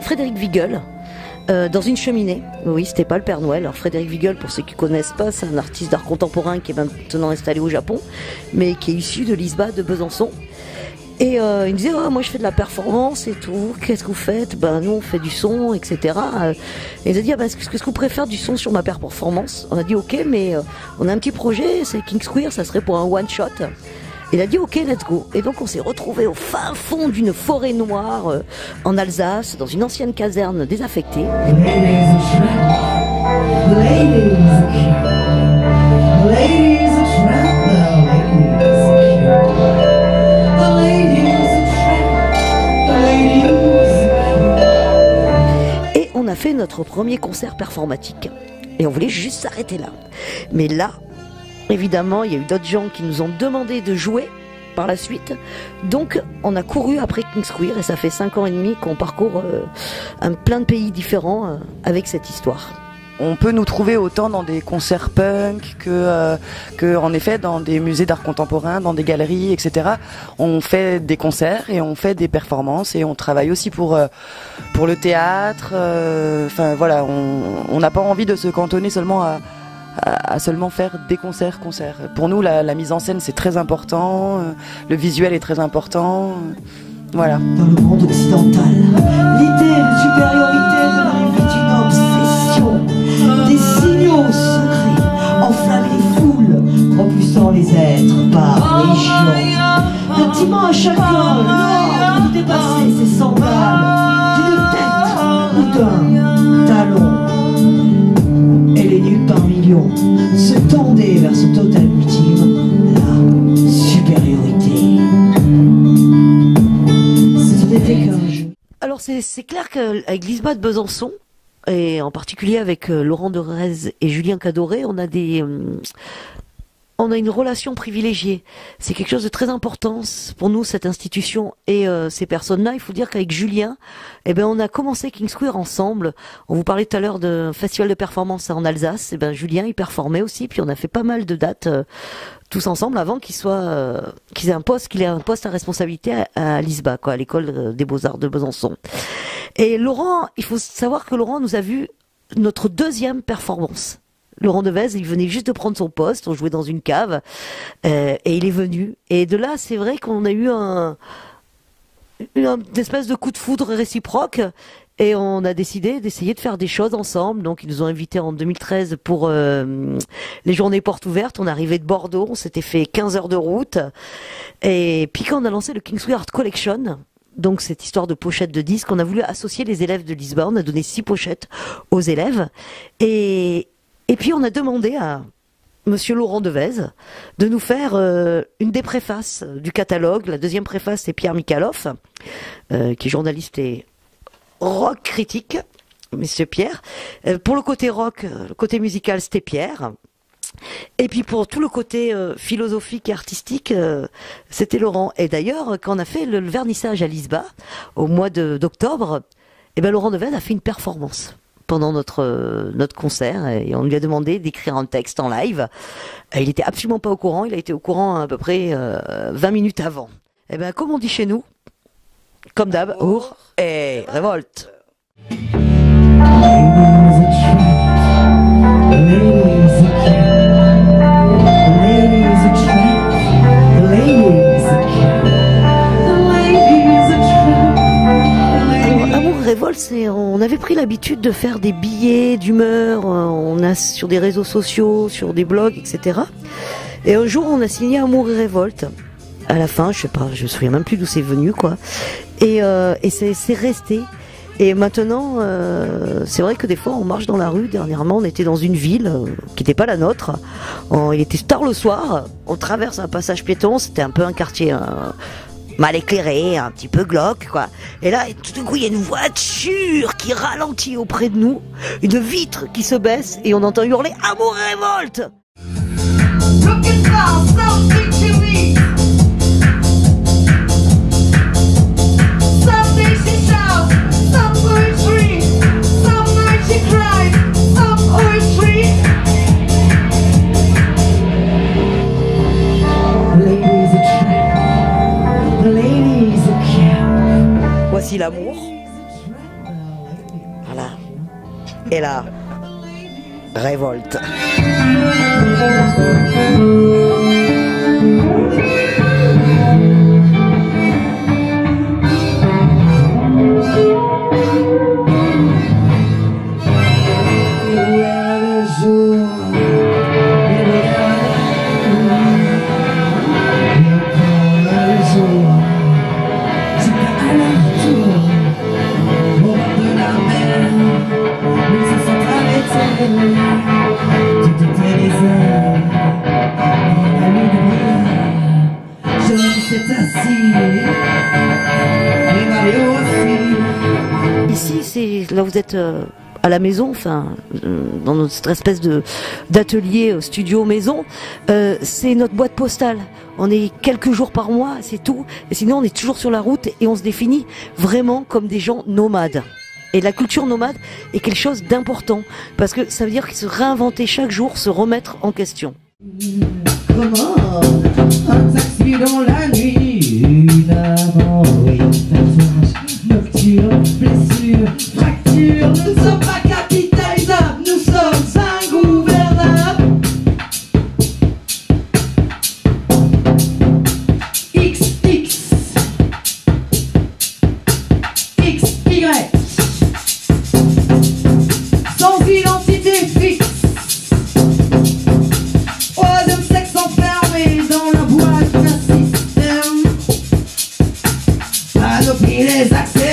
Frédéric Vigel dans une cheminée. Oui, c'était pas le Père Noël. Alors Frédéric Vigel, pour ceux qui connaissent pas, c'est un artiste d'art contemporain qui est maintenant installé au Japon, mais qui est issu de l'ISBA de Besançon. Et il me disait, oh, moi je fais de la performance et tout, qu'est-ce que vous faites? Ben nous on fait du son, etc. Et il a dit, ah, ben, qu'est-ce que vous préférez du son sur ma performance? On a dit, ok, mais on a un petit projet, c'est King's Queer, ça serait pour un one-shot. Il a dit, ok, let's go. Et donc on s'est retrouvés au fin fond d'une forêt noire en Alsace, dans une ancienne caserne désaffectée. Fait notre premier concert performatique et on voulait juste s'arrêter là, mais là évidemment il y a eu d'autres gens qui nous ont demandé de jouer par la suite, donc on a couru après King's Queer et ça fait 5 ans et demi qu'on parcourt plein de pays différents avec cette histoire. On peut nous trouver autant dans des concerts punk que en effet dans des musées d'art contemporain, dans des galeries, etc. On fait des concerts et on fait des performances et on travaille aussi pour le théâtre. Enfin voilà, on n'a pas envie de se cantonner seulement à seulement faire des concerts. Pour nous, la mise en scène c'est très important, le visuel est très important, voilà. Dans le monde occidental, l'idée de supériorité de la vie est une obsession. Des signaux secrets enflamment les foules, propulsant les êtres par région, intimant à chacun l'ordre de dépasser ses sandales, d'une tête ou d'un talon. Et les nues par millions se tendaient vers ce total ultime, la supériorité. Ce n'était qu'un jeu. Alors c'est clair qu'avec l'ISBA de Besançon, et en particulier avec Laurent Devez et Julien Cadoret, on a une relation privilégiée. C'est quelque chose de très important pour nous, cette institution et ces personnes-là. Il faut dire qu'avec Julien, eh ben, on a commencé King's Queer ensemble. On vous parlait tout à l'heure d'un festival de performance en Alsace. Eh ben, Julien, il performait aussi. Puis on a fait pas mal de dates tous ensemble avant qu'il ait un poste à responsabilité à l'ISBA, quoi, à l'école des beaux-arts de Besançon. Et Laurent, il faut savoir que Laurent nous a vu notre deuxième performance. Laurent Devez, il venait juste de prendre son poste, on jouait dans une cave, et il est venu. Et de là, c'est vrai qu'on a eu une espèce de coup de foudre réciproque, et on a décidé d'essayer de faire des choses ensemble. Donc ils nous ont invités en 2013 pour les journées portes ouvertes. On arrivait de Bordeaux, on s'était fait 15 heures de route. Et puis quand on a lancé le King's Queer Art Collection, donc cette histoire de pochette de disques, on a voulu associer les élèves de Lisbonne, on a donné 6 pochettes aux élèves. Et puis on a demandé à monsieur Laurent Devez de nous faire une des préfaces du catalogue. La deuxième préface, c'est Pierre Mikaloff, qui est journaliste et rock critique, monsieur Pierre. Pour le côté rock, le côté musical, c'était Pierre. Et puis pour tout le côté philosophique et artistique, c'était Laurent. Et d'ailleurs, quand on a fait le vernissage à l'ISBA, au mois d'octobre, eh ben Laurent Devez a fait une performance pendant notre concert, et on lui a demandé d'écrire un texte en live. Il était absolument pas au courant, il a été au courant à peu près 20 minutes avant. Et bien comme on dit chez nous, comme d'hab, Amours et Révoltes. On avait pris l'habitude de faire des billets d'humeur, on a sur des réseaux sociaux, sur des blogs, etc. Et un jour, on a signé Amours et Révoltes. À la fin, je sais pas, je me souviens même plus d'où c'est venu, quoi. Et c'est resté. Et maintenant, c'est vrai que des fois, on marche dans la rue. Dernièrement, on était dans une ville qui n'était pas la nôtre. Il était tard le soir. On traverse un passage piéton. C'était un peu un quartier mal éclairé, un petit peu glauque, quoi. Et là, tout d'un coup, il y a une voiture qui ralentit auprès de nous, une vitre qui se baisse, et on entend hurler « Amours et Révoltes !» Voici l'amour, et la révolte. Ici, c'est là vous êtes à la maison, enfin dans notre espèce de d'atelier studio maison. C'est notre boîte postale. On est quelques jours par mois, c'est tout. Et sinon, on est toujours sur la route et on se définit vraiment comme des gens nomades. Et la culture nomade est quelque chose d'important parce que ça veut dire se réinventer chaque jour, se remettre en question. Comment un taxi dans la nuit, une avance, nocturne, blessure, fracture, nous ne sommes pas capitalisables, nous sommes ingouvernables. XX, XY, sans identité fixe. Exactly.